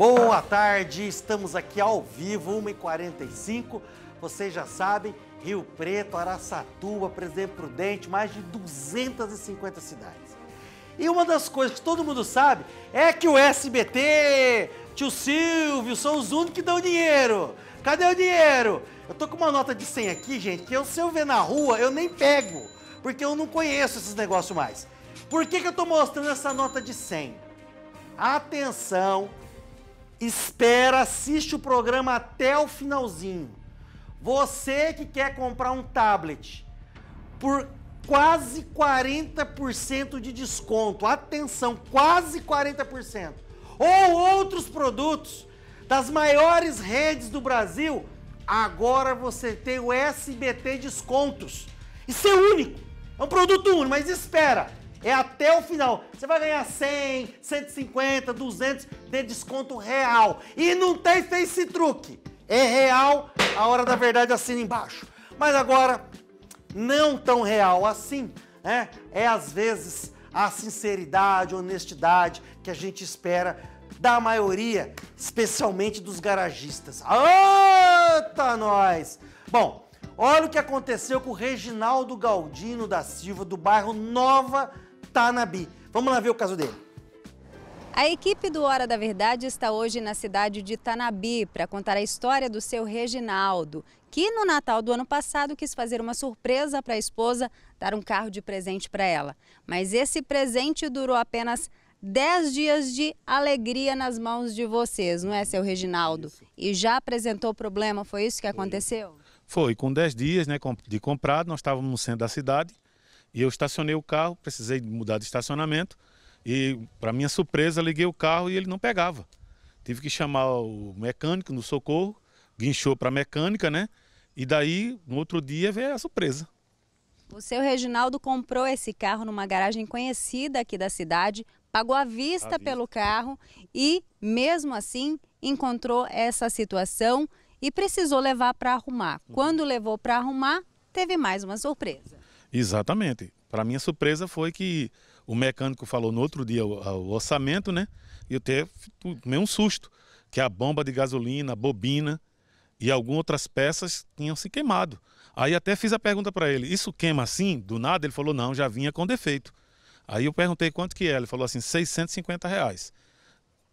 Boa tarde, estamos aqui ao vivo, 1h45. Vocês já sabem, Rio Preto, Araçatuba, Presidente Prudente, mais de 250 cidades. E uma das coisas que todo mundo sabe é que o SBT, tio Silvio, são os únicos que dão dinheiro. Cadê o dinheiro? Eu tô com uma nota de 100 aqui, gente, que se eu ver na rua, eu nem pego, porque eu não conheço esses negócios mais. Por que eu tô mostrando essa nota de 100? Atenção, espera, assiste o programa até o finalzinho. Você que quer comprar um tablet por quase 40% de desconto, atenção, quase 40%, ou outros produtos das maiores redes do Brasil, agora você tem o SBT Descontos. Isso é único, é um produto único, mas espera, é até o final. Você vai ganhar 100, 150, 200 de desconto real. E não tem esse truque. É real, a Hora da Verdade assina embaixo. Mas agora, não tão real assim, né? É às vezes a sinceridade, a honestidade que a gente espera da maioria, especialmente dos garagistas. Eita, nós! Bom, olha o que aconteceu com o Reginaldo Galdino da Silva, do bairro Nova Tanabi. Vamos lá ver o caso dele. A equipe do Hora da Verdade está hoje na cidade de Tanabi para contar a história do seu Reginaldo, que no Natal do ano passado quis fazer uma surpresa para a esposa, dar um carro de presente para ela. Mas esse presente durou apenas 10 dias de alegria nas mãos de vocês, não é, seu Reginaldo? E já apresentou problema, foi isso que aconteceu? Foi, com 10 dias, né, de comprado, nós estávamos no centro da cidade e eu estacionei o carro, precisei mudar de estacionamento. E, para minha surpresa, liguei o carro e ele não pegava. Tive que chamar o mecânico no socorro, guinchou para a mecânica, né? E daí, no outro dia, veio a surpresa. O seu Reginaldo comprou esse carro numa garagem conhecida aqui da cidade, pagou à vista pelo carro e, mesmo assim, encontrou essa situação e precisou levar para arrumar. Quando levou para arrumar, teve mais uma surpresa. Exatamente. Para minha surpresa foi que o mecânico falou no outro dia o orçamento, né? E eu tomei um susto, que a bomba de gasolina, a bobina e algumas outras peças tinham se queimado. Aí até fiz a pergunta para ele, isso queima assim? Do nada? Ele falou, não, já vinha com defeito. Aí eu perguntei quanto que é, ele falou assim, R$650.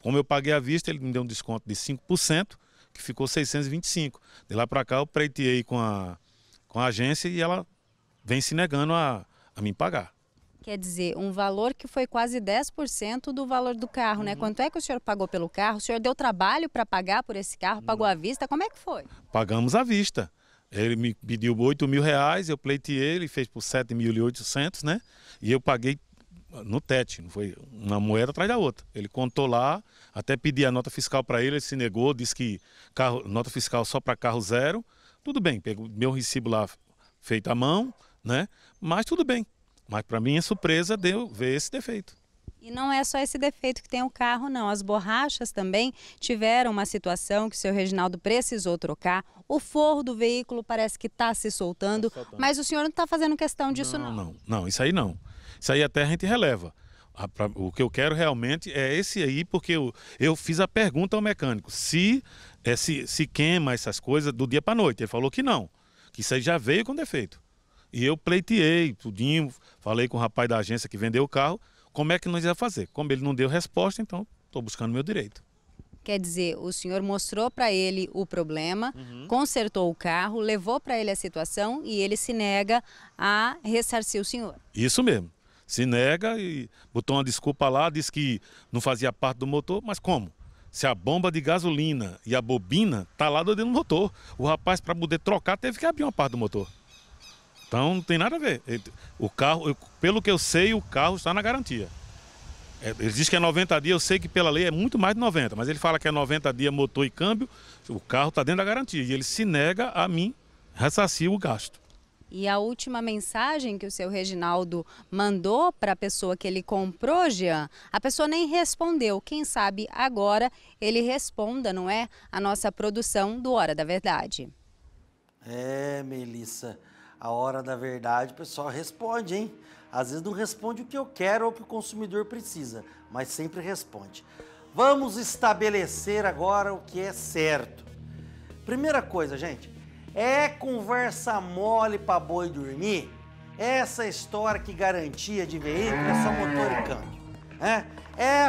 Como eu paguei à vista, ele me deu um desconto de 5%, que ficou 625. De lá para cá eu preteei com a agência e ela vem se negando a me pagar. Quer dizer, um valor que foi quase 10% do valor do carro, né? Quanto é que o senhor pagou pelo carro? O senhor deu trabalho para pagar por esse carro? Pagou à vista? Como é que foi? Pagamos à vista. Ele me pediu R$8.000, eu pleiteei, ele fez por R$7.800, né? E eu paguei no tete, não foi uma moeda atrás da outra. Ele contou lá, até pedi a nota fiscal para ele se negou, disse que carro, nota fiscal só para carro zero. Tudo bem, pegou meu recibo lá feito à mão, né? Mas tudo bem. Mas para mim, a surpresa deu ver esse defeito. E não é só esse defeito que tem o carro, não. As borrachas também tiveram uma situação que o seu Reginaldo precisou trocar. O forro do veículo parece que está se soltando, mas o senhor não está fazendo questão disso, não? Não, isso aí não. Isso aí até a gente releva. O que eu quero realmente é esse aí, porque eu fiz a pergunta ao mecânico se queima essas coisas do dia para noite. Ele falou que não, que isso aí já veio com defeito. E eu pleiteei tudinho, falei com o rapaz da agência que vendeu o carro, como é que nós ia fazer. Como ele não deu resposta, então estou buscando meu direito. Quer dizer, o senhor mostrou para ele o problema, consertou o carro, levou para ele a situação e ele se nega a ressarcir o senhor. Isso mesmo, se nega e botou uma desculpa lá, disse que não fazia parte do motor, mas como? Se a bomba de gasolina e a bobina tá lá dentro do motor, o rapaz para poder trocar teve que abrir uma parte do motor. Então não tem nada a ver. O carro, pelo que eu sei, o carro está na garantia. Ele diz que é 90 dias, eu sei que pela lei é muito mais de 90, mas ele fala que é 90 dias motor e câmbio, o carro está dentro da garantia. E ele se nega a mim ressarcir o gasto. E a última mensagem que o seu Reginaldo mandou para a pessoa que ele comprou, Jean, a pessoa nem respondeu. Quem sabe agora ele responda, não é? A nossa produção do Hora da Verdade. É, Melissa. A Hora da Verdade, o pessoal responde, hein? Às vezes não responde o que eu quero ou o que o consumidor precisa, mas sempre responde. Vamos estabelecer agora o que é certo. Primeira coisa, gente, é conversa mole para boi dormir? Essa história que garantia de veículo é só motor e câmbio, né?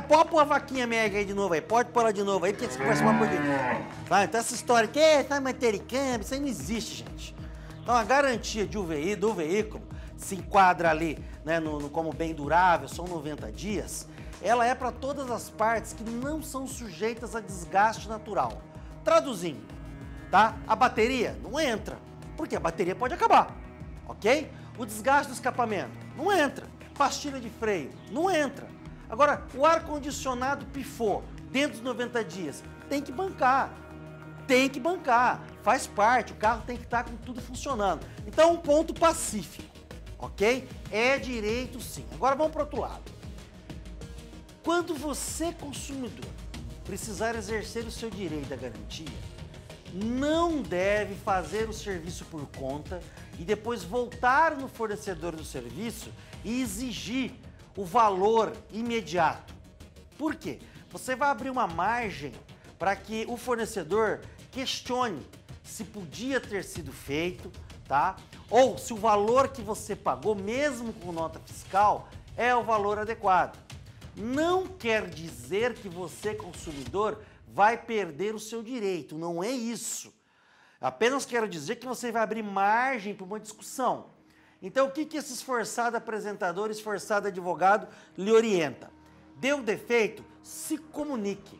Pode pôr a vaquinha mega aí de novo aí, pode pôr ela de novo aí, porque você conversa uma coisa de novo. Tá, então essa história que é motor e câmbio, isso aí não existe, gente. Então a garantia de do veículo se enquadra ali, né, como bem durável, são 90 dias, ela é para todas as partes que não são sujeitas a desgaste natural. Traduzindo, tá? A bateria não entra, porque a bateria pode acabar, ok? O desgaste do escapamento não entra, pastilha de freio não entra. Agora, o ar-condicionado pifou dentro dos 90 dias, tem que bancar, faz parte, o carro tem que estar com tudo funcionando. Então, um ponto pacífico, ok? É direito sim. Agora vamos para o outro lado. Quando você, consumidor, precisar exercer o seu direito à garantia, não deve fazer o serviço por conta e depois voltar no fornecedor do serviço e exigir o valor imediato. Por quê? Você vai abrir uma margem para que o fornecedor questione se podia ter sido feito, tá? Ou se o valor que você pagou, mesmo com nota fiscal, é o valor adequado. Não quer dizer que você, consumidor, vai perder o seu direito, não é isso. Apenas quero dizer que você vai abrir margem para uma discussão. Então, o que esse esforçado apresentador, esforçado advogado lhe orienta? Deu defeito? Se comunique.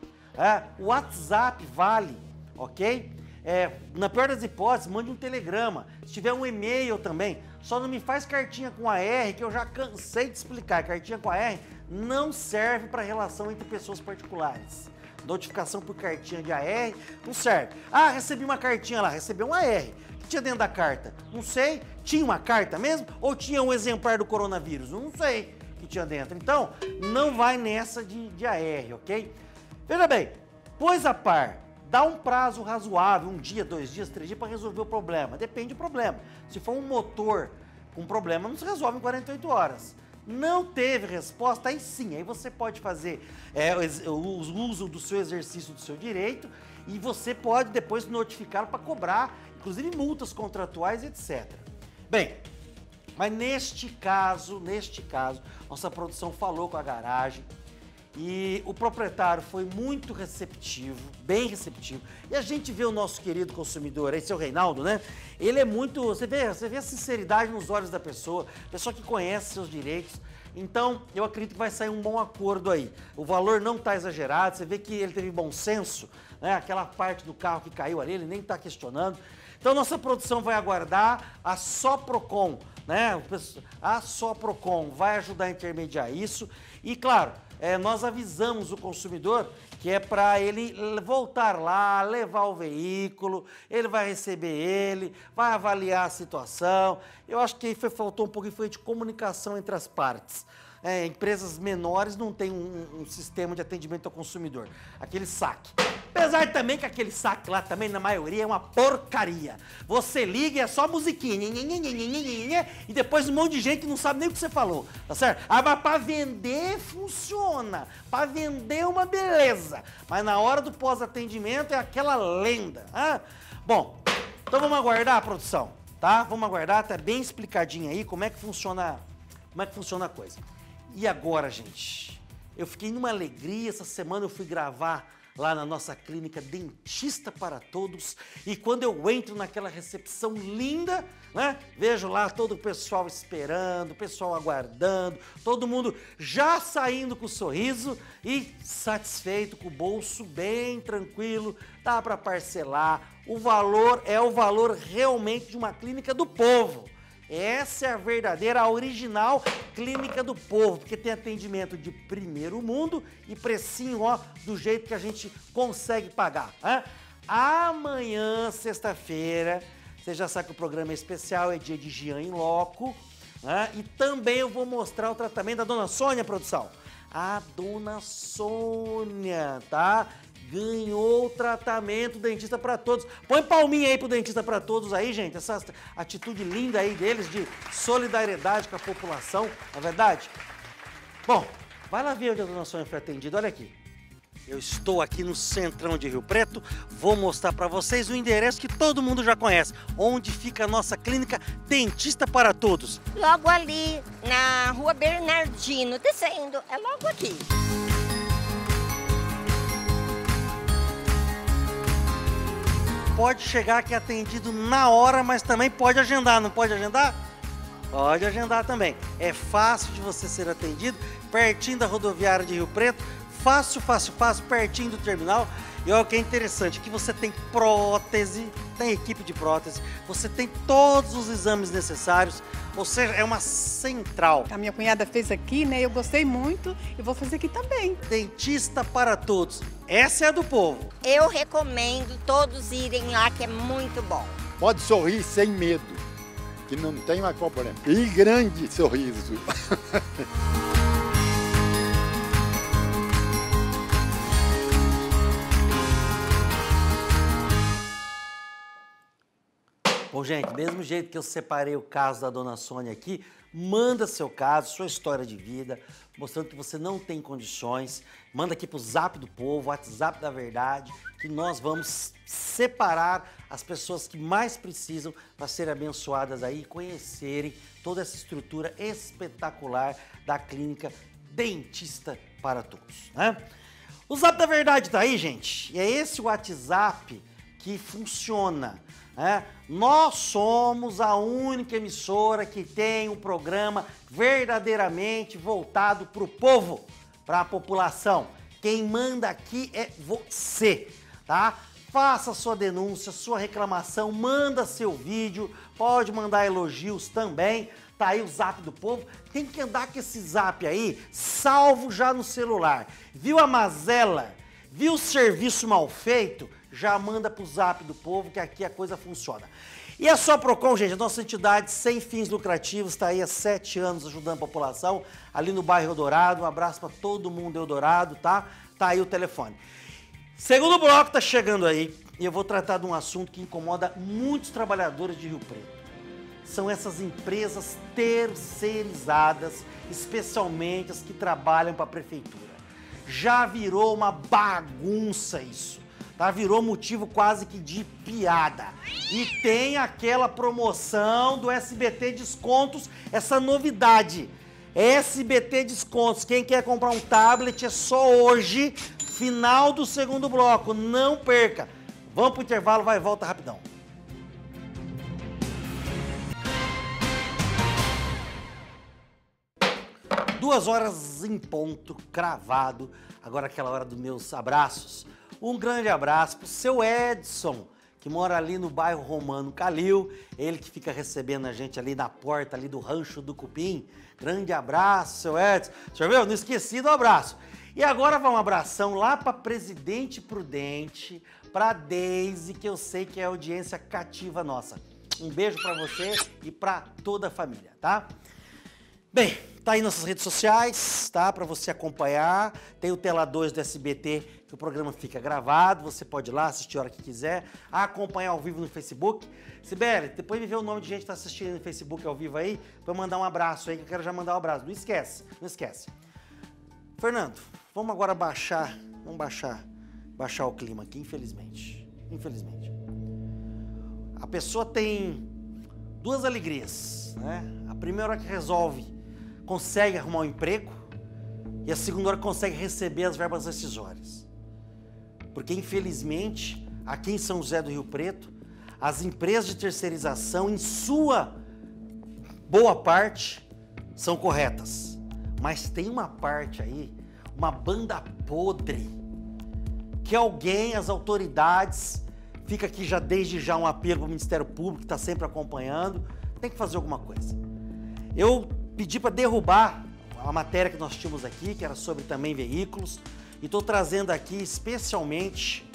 O WhatsApp vale, ok? Na pior das hipóteses, mande um telegrama. Se tiver um e-mail também, só não me faz cartinha com AR, que eu já cansei de explicar. Cartinha com AR não serve para relação entre pessoas particulares. Notificação por cartinha de AR não serve. Ah, recebi uma cartinha lá, recebi um AR. O que tinha dentro da carta? Não sei. Tinha uma carta mesmo? Ou tinha um exemplar do coronavírus? Não sei o que tinha dentro. Então, não vai nessa de AR, ok? Veja bem, pois a par, dá um prazo razoável, um dia, 2 dias, 3 dias, para resolver o problema. Depende do problema. Se for um motor com problema, não se resolve em 48 horas. Não teve resposta, aí sim, aí você pode fazer o uso do seu exercício do seu direito e você pode depois notificar para cobrar, inclusive multas contratuais, etc. Bem, mas neste caso, nossa produção falou com a garagem e o proprietário foi muito receptivo, bem receptivo. E a gente vê o nosso querido consumidor aí, seu Reinaldo, né? Ele é muito... Você vê a sinceridade nos olhos da pessoa, pessoa que conhece seus direitos. Então, eu acredito que vai sair um bom acordo aí. O valor não está exagerado, você vê que ele teve bom senso, né? Aquela parte do carro que caiu ali, ele nem está questionando. Então, nossa produção vai aguardar a Soprocon, né? A Soprocon vai ajudar a intermediar isso. E, claro, nós avisamos o consumidor que é para ele voltar lá, levar o veículo, ele vai receber ele, vai avaliar a situação. Eu acho que aí faltou um pouco de comunicação entre as partes. Empresas menores não têm um sistema de atendimento ao consumidor. Aquele saque. Apesar também que aquele saque lá também, na maioria, é uma porcaria. Você liga e é só musiquinha, e depois um monte de gente que não sabe nem o que você falou, tá certo? Ah, mas pra vender funciona, pra vender é uma beleza, mas na hora do pós-atendimento é aquela lenda. Ah? Bom, então vamos aguardar a produção, tá? Vamos aguardar, tá bem explicadinho aí como é que funciona a coisa. E agora, gente, eu fiquei numa alegria, essa semana eu fui gravar lá na nossa clínica Dentista para Todos, e quando eu entro naquela recepção linda, né, vejo lá todo o pessoal esperando, o pessoal aguardando, todo mundo já saindo com o sorriso e satisfeito, com o bolso bem tranquilo, dá para parcelar, o valor é o valor realmente de uma clínica do povo. Essa é a verdadeira, a original clínica do povo, porque tem atendimento de primeiro mundo e precinho, ó, do jeito que a gente consegue pagar. Hein? Amanhã, sexta-feira, você já sabe que o programa é especial, é dia de Jean em Loco. Hein? E também eu vou mostrar o tratamento da Dona Sônia, produção. A Dona Sônia, tá? Ganhou tratamento Dentista para Todos. Põe palminha aí pro Dentista para Todos aí, gente. Essa atitude linda aí deles de solidariedade com a população, não é verdade? Bom, vai lá ver onde a Dona Sônia foi atendida. Olha aqui. Eu estou aqui no centrão de Rio Preto, vou mostrar para vocês o endereço que todo mundo já conhece, onde fica a nossa clínica Dentista para Todos. Logo ali, na Rua Bernardino, descendo, é logo aqui. Pode chegar aqui atendido na hora, mas também pode agendar, não pode agendar? Pode agendar também. É fácil de você ser atendido, pertinho da rodoviária de Rio Preto, fácil, fácil, fácil, pertinho do terminal. E olha o que é interessante, que você tem prótese, tem equipe de prótese, você tem todos os exames necessários, ou seja, é uma central. A minha cunhada fez aqui, né? Eu gostei muito e vou fazer aqui também. Dentista para Todos, essa é a do povo. Eu recomendo todos irem lá, que é muito bom. Pode sorrir sem medo, que não tem mais problema. E grande sorriso. Bom, gente, mesmo jeito que eu separei o caso da Dona Sônia aqui, manda seu caso, sua história de vida, mostrando que você não tem condições, manda aqui pro Zap do Povo, WhatsApp da Verdade, que nós vamos separar as pessoas que mais precisam para serem abençoadas aí e conhecerem toda essa estrutura espetacular da clínica Dentista para Todos, né? O Zap da Verdade tá aí, gente, e é esse o WhatsApp que funciona. É, nós somos a única emissora que tem um programa verdadeiramente voltado para o povo, para a população. Quem manda aqui é você, tá? Faça sua denúncia, sua reclamação, manda seu vídeo, pode mandar elogios também. Tá aí o Zap do Povo, tem que andar com esse Zap aí, salvo já no celular. Viu a mazela? Viu o serviço mal feito? Já manda pro Zap do Povo, que aqui a coisa funciona. E a Procon, gente, a nossa entidade sem fins lucrativos, está aí há 7 anos ajudando a população, ali no bairro Eldorado. Um abraço para todo mundo Eldorado, tá? Tá aí o telefone. Segundo bloco tá chegando aí, e eu vou tratar de um assunto que incomoda muitos trabalhadores de Rio Preto. São essas empresas terceirizadas, especialmente as que trabalham para a prefeitura. Já virou uma bagunça isso. Tá, virou motivo quase que de piada. E tem aquela promoção do SBT Descontos, essa novidade. SBT Descontos, quem quer comprar um tablet é só hoje, final do segundo bloco, não perca. Vamos pro intervalo, vai e volta rapidão. Duas horas em ponto, cravado, agora aquela hora dos meus abraços. Um grande abraço pro seu Edson, que mora ali no bairro Romano Calil, ele que fica recebendo a gente ali na porta ali do Rancho do Cupim. Grande abraço, seu Edson. Senhor meu, não esqueci do abraço. E agora vai um abração lá para Presidente Prudente, para Deise, que eu sei que é audiência cativa nossa. Um beijo para você e para toda a família, tá? Bem, tá aí nossas redes sociais, tá? Para você acompanhar. Tem o Tela 2 do SBT, que o programa fica gravado. Você pode ir lá assistir a hora que quiser, acompanhar ao vivo no Facebook. Sibeli, depois me vê o nome de gente que tá assistindo no Facebook ao vivo aí, para mandar um abraço aí, que eu quero já mandar um abraço. Não esquece, não esquece. Fernando, vamos agora baixar o clima aqui, infelizmente. Infelizmente. A pessoa tem duas alegrias, né? A primeira hora que resolve, consegue arrumar um emprego, e a segunda hora consegue receber as verbas rescisórias. Porque, infelizmente, aqui em São José do Rio Preto, as empresas de terceirização, em sua boa parte, são corretas. Mas tem uma parte aí, uma banda podre, que alguém, as autoridades, fica aqui já desde já um apelo para o Ministério Público, que está sempre acompanhando, tem que fazer alguma coisa. Eu pedi para derrubar a matéria que nós tínhamos aqui, que era sobre também veículos, e estou trazendo aqui especialmente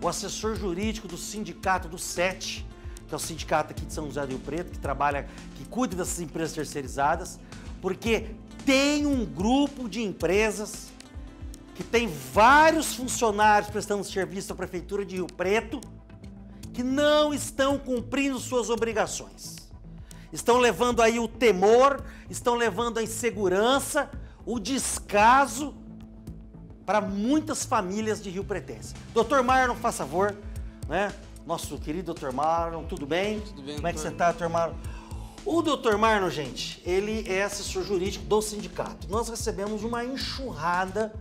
o assessor jurídico do sindicato do SET, que é o sindicato aqui de São José do Rio Preto, que trabalha, que cuida dessas empresas terceirizadas, porque tem um grupo de empresas que tem vários funcionários prestando serviço à Prefeitura de Rio Preto que não estão cumprindo suas obrigações. Estão levando aí o temor, estão levando a insegurança, o descaso para muitas famílias de Rio Pretense. Doutor Marlon, faz favor, né? Nosso querido doutor Marlon, tudo bem? Tudo bem, como é que você está, doutor Marlon? O doutor Marlon, gente, ele é assessor jurídico do sindicato. Nós recebemos uma enxurrada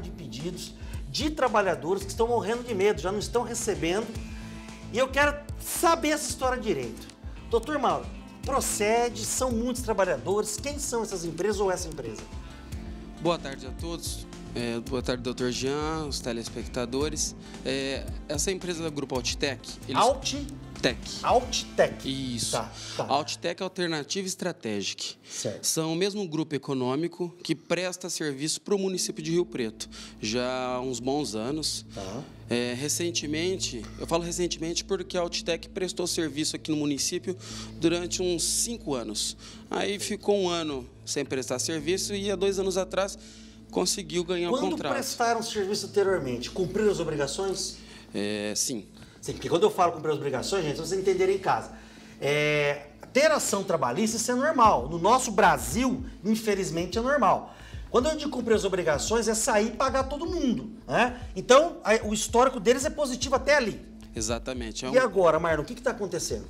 de pedidos de trabalhadores que estão morrendo de medo, já não estão recebendo. E eu quero saber essa história direito. Doutor Marlon, procede, são muitos trabalhadores, quem são essas empresas ou essa empresa? Boa tarde a todos, boa tarde doutor Jean, os telespectadores. Essa empresa é do grupo Altitec. Altitec. Isso. Tá. Altitec Alternativa Estratégica. Certo. São o mesmo grupo econômico que presta serviço para o município de Rio Preto já há uns bons anos. Tá. Recentemente, eu falo recentemente porque a Altitec prestou serviço aqui no município durante uns 5 anos. Aí ficou 1 ano sem prestar serviço e há 2 anos atrás conseguiu ganhar o contrato. Quando prestaram serviço anteriormente, cumpriram as obrigações? Sim. Porque quando eu falo cumprir as obrigações, gente, vocês entenderem em casa. Ter ação trabalhista, isso é normal. No nosso Brasil, infelizmente, é normal. Quando eu digo cumprir as obrigações, é sair e pagar todo mundo, né? Então, o histórico deles é positivo até ali. Exatamente. E agora, Marlon, o que está acontecendo?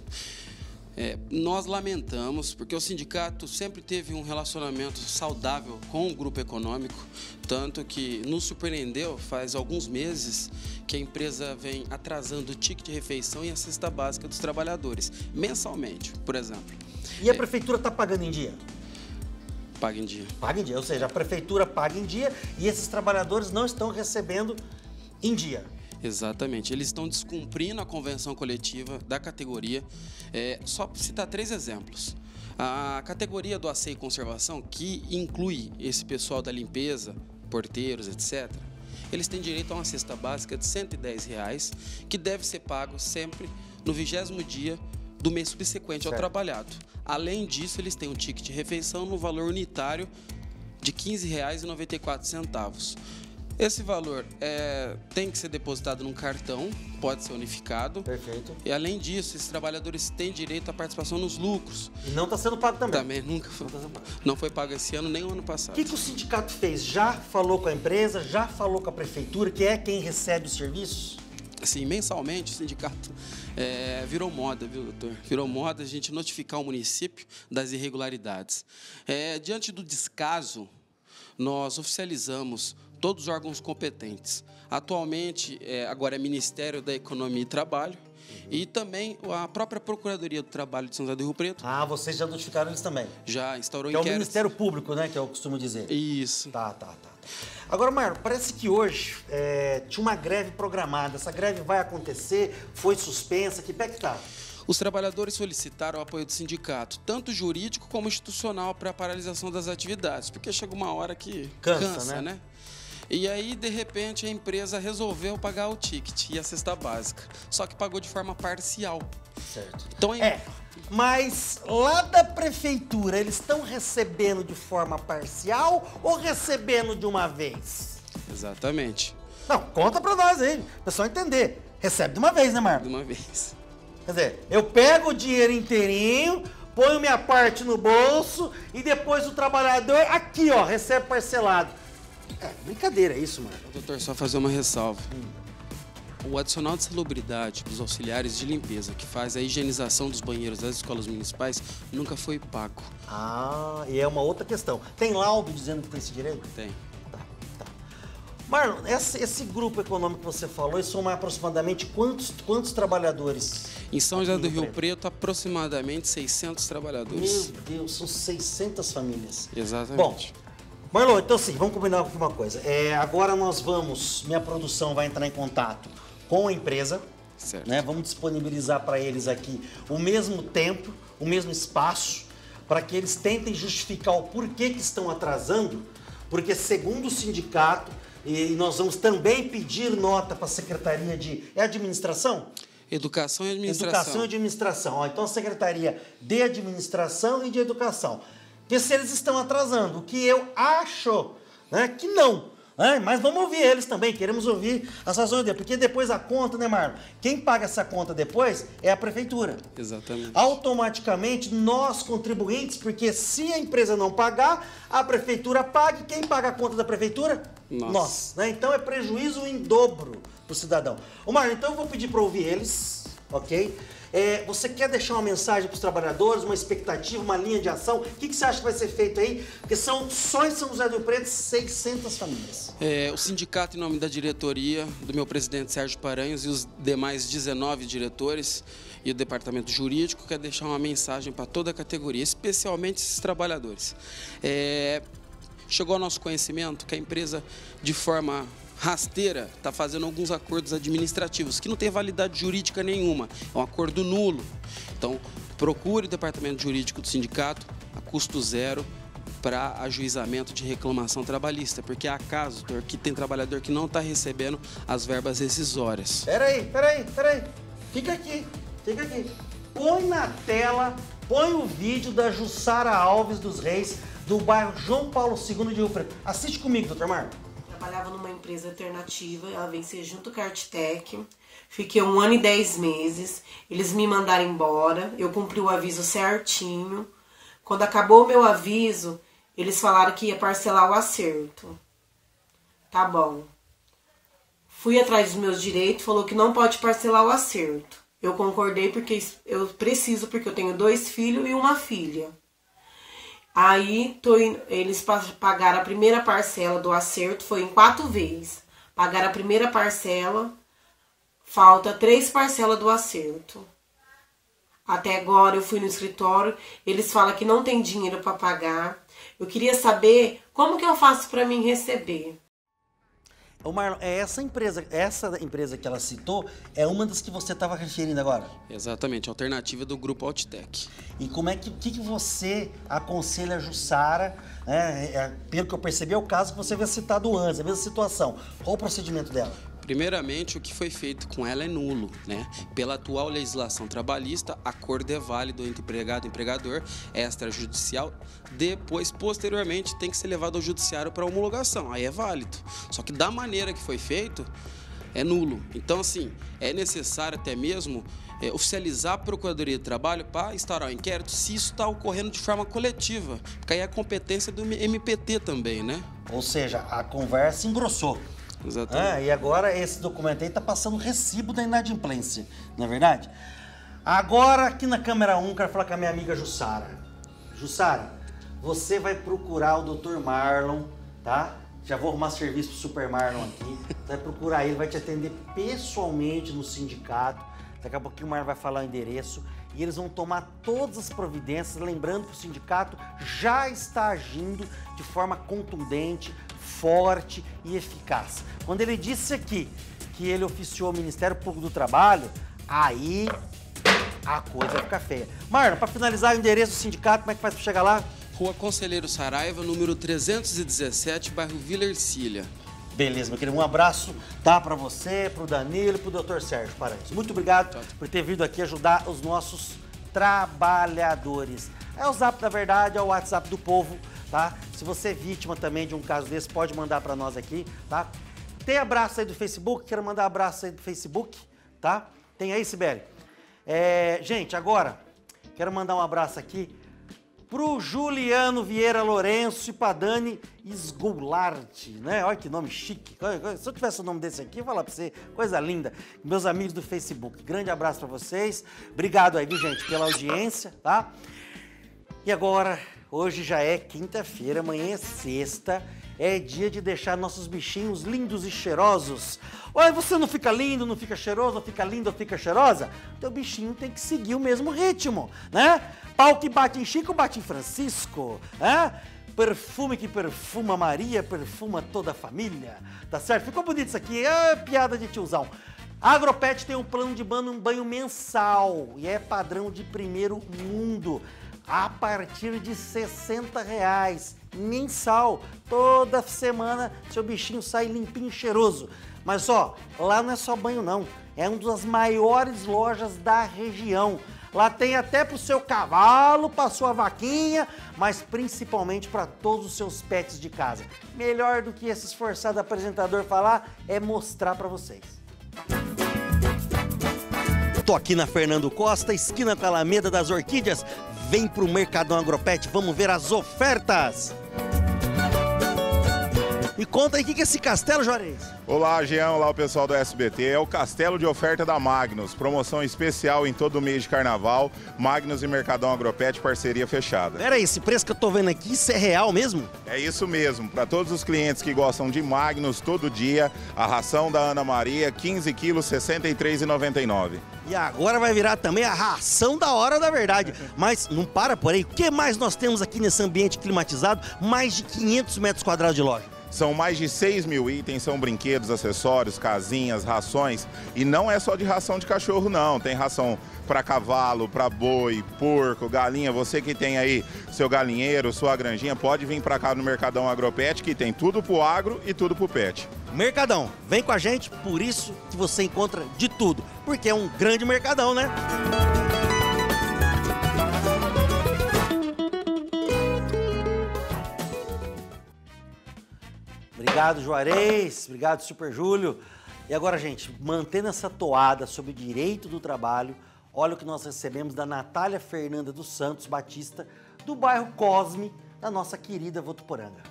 Nós lamentamos, porque o sindicato sempre teve um relacionamento saudável com o grupo econômico, tanto que nos surpreendeu faz alguns meses que a empresa vem atrasando o ticket de refeição e a cesta básica dos trabalhadores, mensalmente, por exemplo. E a prefeitura está pagando em dia? Paga em dia. Paga em dia, ou seja, a prefeitura paga em dia e esses trabalhadores não estão recebendo em dia. Exatamente. Eles estão descumprindo a convenção coletiva da categoria. Só para citar 3 exemplos. A categoria do asseio e conservação, que inclui esse pessoal da limpeza, porteiros, etc., eles têm direito a uma cesta básica de R$ 110, que deve ser pago sempre no 20º dia do mês subsequente, certo, ao trabalhado. Além disso, eles têm um ticket de refeição no valor unitário de R$ 15,94. Esse valor tem que ser depositado num cartão, pode ser unificado. Perfeito. E além disso, esses trabalhadores têm direito à participação nos lucros. E não está sendo pago também. Também nunca foi. Não foi pago esse ano nem o ano passado. O que o sindicato fez? Já falou com a empresa, já falou com a prefeitura, que é quem recebe os serviços? Sim, mensalmente o sindicato virou moda, viu, doutor? Virou moda a gente notificar o município das irregularidades. Diante do descaso, nós oficializamos todos os órgãos competentes. Atualmente, agora é Ministério da Economia e Trabalho, uhum, e também a própria Procuradoria do Trabalho de São José do Rio Preto. Ah, vocês já notificaram eles também? Já, instaurou inquérito. É o Ministério Público, né, que eu costumo dizer. Isso. Tá. Agora, Marlon, parece que hoje tinha uma greve programada. Essa greve vai acontecer, foi suspensa, que pé que tá? Os trabalhadores solicitaram o apoio do sindicato, tanto jurídico como institucional, para a paralisação das atividades, porque chega uma hora que cansa, né? E aí, de repente, a empresa resolveu pagar o ticket e a cesta básica, só que pagou de forma parcial. Certo. Então, mas lá da prefeitura, eles estão recebendo de forma parcial ou recebendo de uma vez? Exatamente. Não, conta pra nós aí, o pessoal entender. Recebe de uma vez, né, Marlon? De uma vez. Quer dizer, eu pego o dinheiro inteirinho, ponho minha parte no bolso e depois o trabalhador aqui, ó, recebe parcelado. Brincadeira, é isso, Marlon? Doutor, só fazer uma ressalva. O adicional de salubridade dos auxiliares de limpeza, que faz a higienização dos banheiros das escolas municipais, nunca foi pago. Ah, e é uma outra questão. Tem laudo dizendo que tem esse direito? Tem. Tá. Marlon, esse grupo econômico que você falou, isso são aproximadamente quantos trabalhadores? Em São José do Rio Preto, aproximadamente 600 trabalhadores. Meu Deus, são 600 famílias. Exatamente. Bom, Marlon, então sim, vamos combinar com uma coisa. Agora nós vamos, minha produção vai entrar em contato com a empresa, certo, né? Vamos disponibilizar para eles aqui o mesmo tempo, o mesmo espaço, para que eles tentem justificar o porquê que estão atrasando, porque segundo o sindicato, e nós vamos também pedir nota para a Secretaria de Administração? Educação e Administração. Educação e Administração. Então a Secretaria de Administração e de Educação. Porque se eles estão atrasando, o que eu acho, né, que não, né? Mas vamos ouvir eles também, queremos ouvir as razões deles, porque depois a conta, né, Marlon? Quem paga essa conta depois é a prefeitura. Exatamente. Automaticamente nós, contribuintes, porque se a empresa não pagar, a prefeitura paga, e quem paga a conta da prefeitura? nós, né? Então é prejuízo em dobro para o cidadão. Ô Marlon, então eu vou pedir para ouvir eles, ok? Você quer deixar uma mensagem para os trabalhadores, uma expectativa, uma linha de ação? O que, que você acha que vai ser feito aí? Porque são só em São José do Rio Preto 600 famílias. O sindicato, em nome da diretoria, do meu presidente Sérgio Paranhos e os demais 19 diretores e o departamento jurídico, quer deixar uma mensagem para toda a categoria, especialmente esses trabalhadores. Chegou ao nosso conhecimento que a empresa, de forma rasteira, está fazendo alguns acordos administrativos que não tem validade jurídica nenhuma, é um acordo nulo. Então, procure o departamento jurídico do sindicato a custo zero para ajuizamento de reclamação trabalhista, porque há casos, doutor, que tem trabalhador que não está recebendo as verbas rescisórias. Peraí. Fica aqui. Põe na tela, põe o vídeo da Jussara Alves dos Reis, do bairro João Paulo II de Ufra. Assiste comigo, doutor Marlon. Trabalhava numa empresa alternativa, ela veio ser junto com a Artec, fiquei 1 ano e 10 meses, eles me mandaram embora, eu cumpri o aviso certinho. Quando acabou o meu aviso, eles falaram que ia parcelar o acerto. Tá bom. Fui atrás dos meus direitos, falou que não pode parcelar o acerto. Eu concordei porque eu preciso, porque eu tenho 2 filhos e uma filha. Aí eles pagaram a primeira parcela do acerto, foi em 4 vezes. Pagaram a primeira parcela, falta 3 parcelas do acerto. Até agora eu fui no escritório, eles falam que não tem dinheiro para pagar. Eu queria saber como que eu faço para mim receber. Ô Marlon, essa empresa que ela citou é uma das que você estava referindo agora? Exatamente, alternativa do grupo Altitec. E como é que você aconselha a Jussara, né? Pelo que eu percebi, é o caso que você havia citado antes, a mesma situação. Qual o procedimento dela? Primeiramente, o que foi feito com ela é nulo, né? Pela atual legislação trabalhista, acordo é válido entre empregado e empregador, extrajudicial. Depois, posteriormente, tem que ser levado ao judiciário para homologação. Aí é válido. Só que da maneira que foi feito, é nulo. Então, assim, é necessário até mesmo oficializar a Procuradoria do Trabalho para instaurar o inquérito se isso está ocorrendo de forma coletiva. Porque aí é a competência do MPT também, né? Ou seja, a conversa engrossou. Exatamente. E agora esse documento aí está passando recibo da inadimplência, não é verdade? Agora, aqui na Câmara 1, quero falar com a minha amiga Jussara. Jussara, você vai procurar o Dr. Marlon, tá? Já vou arrumar serviço pro Super Marlon aqui. Vai procurar ele, vai te atender pessoalmente no sindicato. Daqui a pouquinho o Marlon vai falar o endereço. E eles vão tomar todas as providências, lembrando que o sindicato já está agindo de forma contundente, forte e eficaz. Quando ele disse aqui que ele oficiou ao Ministério Público do Trabalho, aí a coisa fica feia. Marlon, para finalizar o endereço do sindicato, como é que faz para chegar lá? Rua Conselheiro Saraiva, número 317, bairro Vila Ercília. Beleza, meu querido. Um abraço, tá, para você, para o Danilo e para o Dr. Sérgio Paranhos. Muito obrigado por ter vindo aqui ajudar os nossos trabalhadores. É o Zap da Verdade, é o WhatsApp do povo, tá? Se você é vítima também de um caso desse, pode mandar para nós aqui, tá? Tem abraço aí do Facebook, quero mandar abraço aí do Facebook, tá? Tem aí, Sibeli. Gente, agora, quero mandar um abraço aqui pro Juliano Vieira Lourenço e pra Dani Esgoularte, né? Olha que nome chique. Se eu tivesse o nome desse aqui, eu vou falar pra você. Coisa linda. Meus amigos do Facebook. Grande abraço pra vocês. Obrigado aí, viu, gente, pela audiência, tá? E agora, hoje já é quinta-feira, amanhã é sexta. É dia de deixar nossos bichinhos lindos e cheirosos. Olha, você não fica lindo, não fica cheiroso, não fica linda, não fica cheirosa? Teu bichinho tem que seguir o mesmo ritmo, né? Pau que bate em Chico, bate em Francisco, né? Perfume que perfuma Maria, perfuma toda a família. Tá certo? Ficou bonito isso aqui, é piada de tiozão. A Agropet tem um plano de banho mensal e é padrão de primeiro mundo. A partir de R$ 60 mensal, toda semana seu bichinho sai limpinho e cheiroso. Mas ó, lá não é só banho não, é uma das maiores lojas da região. Lá tem até pro seu cavalo, pra sua vaquinha, mas principalmente para todos os seus pets de casa. Melhor do que esse esforçado apresentador falar é mostrar para vocês. Tô aqui na Fernando Costa, esquina com a Alameda das Orquídeas. Vem pro Mercadão Agropet, vamos ver as ofertas! E conta aí o que é esse castelo, Juarez. Olá, Jean, olá o pessoal do SBT. É o castelo de oferta da Magnus. Promoção especial em todo o mês de carnaval. Magnus e Mercadão Agropet, parceria fechada. Pera aí, esse preço que eu tô vendo aqui, isso é real mesmo? É isso mesmo. Para todos os clientes que gostam de Magnus todo dia, a ração da Ana Maria, 15 quilos, R$ 63,99. E agora vai virar também a ração da Hora da Verdade. Mas não para por aí, o que mais nós temos aqui nesse ambiente climatizado? Mais de 500 metros quadrados de loja. São mais de 6 mil itens, são brinquedos, acessórios, casinhas, rações. E não é só de ração de cachorro, não. Tem ração para cavalo, para boi, porco, galinha. Você que tem aí seu galinheiro, sua granjinha, pode vir para cá no Mercadão Agropet, que tem tudo pro agro e tudo pro pet. Mercadão, vem com a gente, por isso que você encontra de tudo. Porque é um grande mercadão, né? Obrigado, Juarez. Obrigado, Super Júlio. E agora, gente, mantendo essa toada sobre o direito do trabalho, olha o que nós recebemos da Natália Fernanda dos Santos Batista, do bairro Cosme, da nossa querida Votuporanga.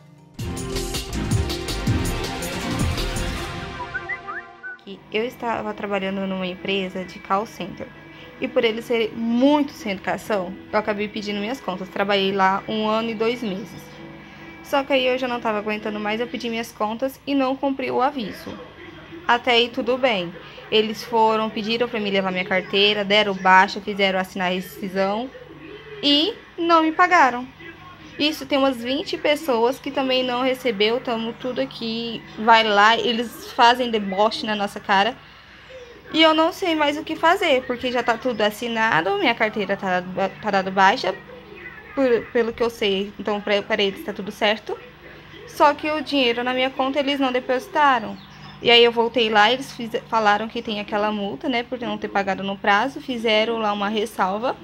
Eu estava trabalhando numa empresa de call center e por eles serem muito sem educação, eu acabei pedindo minhas contas. Trabalhei lá 1 ano e 2 meses. Só que aí eu já não estava aguentando mais, eu pedi minhas contas e não cumpri o aviso. Até aí tudo bem. Eles foram, pediram para me levar minha carteira, deram baixa, fizeram assinar a rescisão e não me pagaram. Isso, tem umas 20 pessoas que também não recebeu, estamos tudo aqui, vai lá, eles fazem deboche na nossa cara. E eu não sei mais o que fazer, porque já está tudo assinado, minha carteira está dado baixa. Pelo que eu sei, então para eles está tudo certo. Só que o dinheiro na minha conta eles não depositaram. E aí eu voltei lá, eles falaram que tem aquela multa, né, por não ter pagado no prazo. Fizeram lá uma ressalva,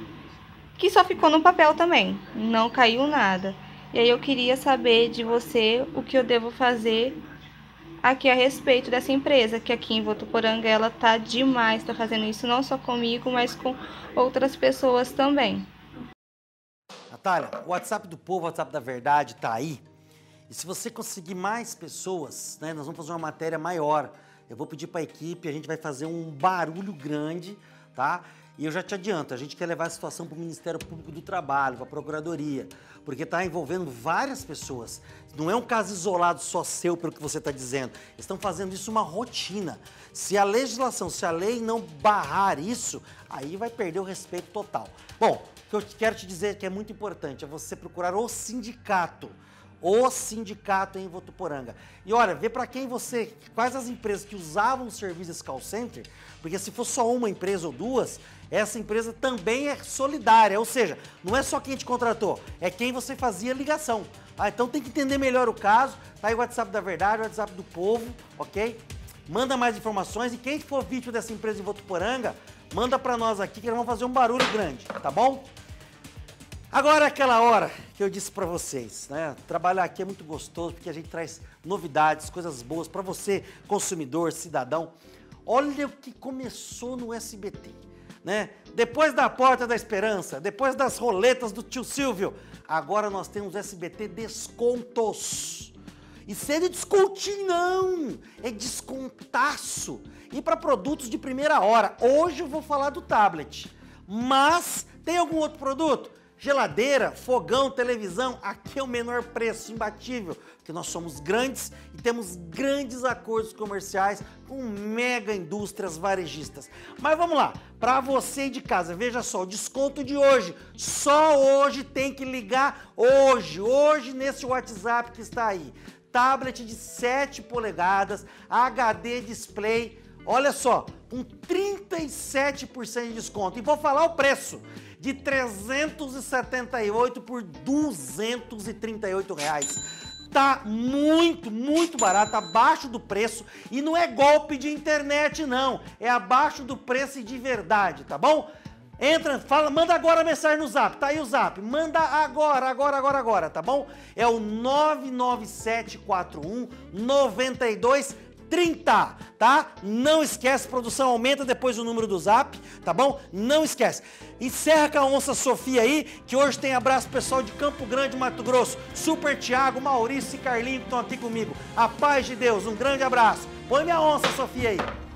que só ficou no papel também, não caiu nada. E aí eu queria saber de você o que eu devo fazer aqui a respeito dessa empresa, que aqui em Votuporanga ela tá demais, tá fazendo isso não só comigo, mas com outras pessoas também. Natália, o WhatsApp do povo, o WhatsApp da verdade está aí. E se você conseguir mais pessoas, né, nós vamos fazer uma matéria maior. Eu vou pedir para a equipe, a gente vai fazer um barulho grande, tá? E eu já te adianto, a gente quer levar a situação para o Ministério Público do Trabalho, para a Procuradoria, porque está envolvendo várias pessoas. Não é um caso isolado só seu, pelo que você está dizendo. Eles estão fazendo isso uma rotina. Se a legislação, se a lei não barrar isso, aí vai perder o respeito total. Bom, o que eu quero te dizer que é muito importante é você procurar o sindicato. O sindicato em Votuporanga. E olha, vê para quem você, quais as empresas que usavam o serviço desse call center, porque se for só uma empresa ou duas, essa empresa também é solidária, ou seja, não é só quem te contratou, é quem você fazia ligação. Ah, então tem que entender melhor o caso, tá aí o WhatsApp da verdade, o WhatsApp do povo, ok? Manda mais informações e quem for vítima dessa empresa em Votuporanga, manda para nós aqui que nós vamos fazer um barulho grande, tá bom? Agora é aquela hora que eu disse para vocês, né? Trabalhar aqui é muito gostoso porque a gente traz novidades, coisas boas para você, consumidor, cidadão. Olha o que começou no SBT, né? Depois da Porta da Esperança, depois das roletas do tio Silvio, agora nós temos SBT Descontos. E se é de descontinho, não! É descontaço. E para produtos de primeira hora. Hoje eu vou falar do tablet, mas tem algum outro produto? Geladeira, fogão, televisão, aqui é o menor preço, imbatível, porque nós somos grandes e temos grandes acordos comerciais com mega indústrias varejistas. Mas vamos lá, para você de casa, veja só, o desconto de hoje, só hoje tem que ligar hoje nesse WhatsApp que está aí. Tablet de 7 polegadas, HD display, olha só, com 37% de desconto. E vou falar o preço. De R$378 por R$238. Tá muito barato, abaixo do preço. E não é golpe de internet, não. É abaixo do preço e de verdade, tá bom? Entra, fala, manda agora a mensagem no Zap. Tá aí o Zap. Manda agora, tá bom? É o 99741 92 30, tá? Não esquece, produção, aumenta depois o número do zap, tá bom? Não esquece. Encerra com a onça Sofia aí, que hoje tem abraço pessoal de Campo Grande, Mato Grosso. Super Thiago, Maurício e Carlinho que estão aqui comigo. A paz de Deus, um grande abraço. Põe minha onça Sofia aí.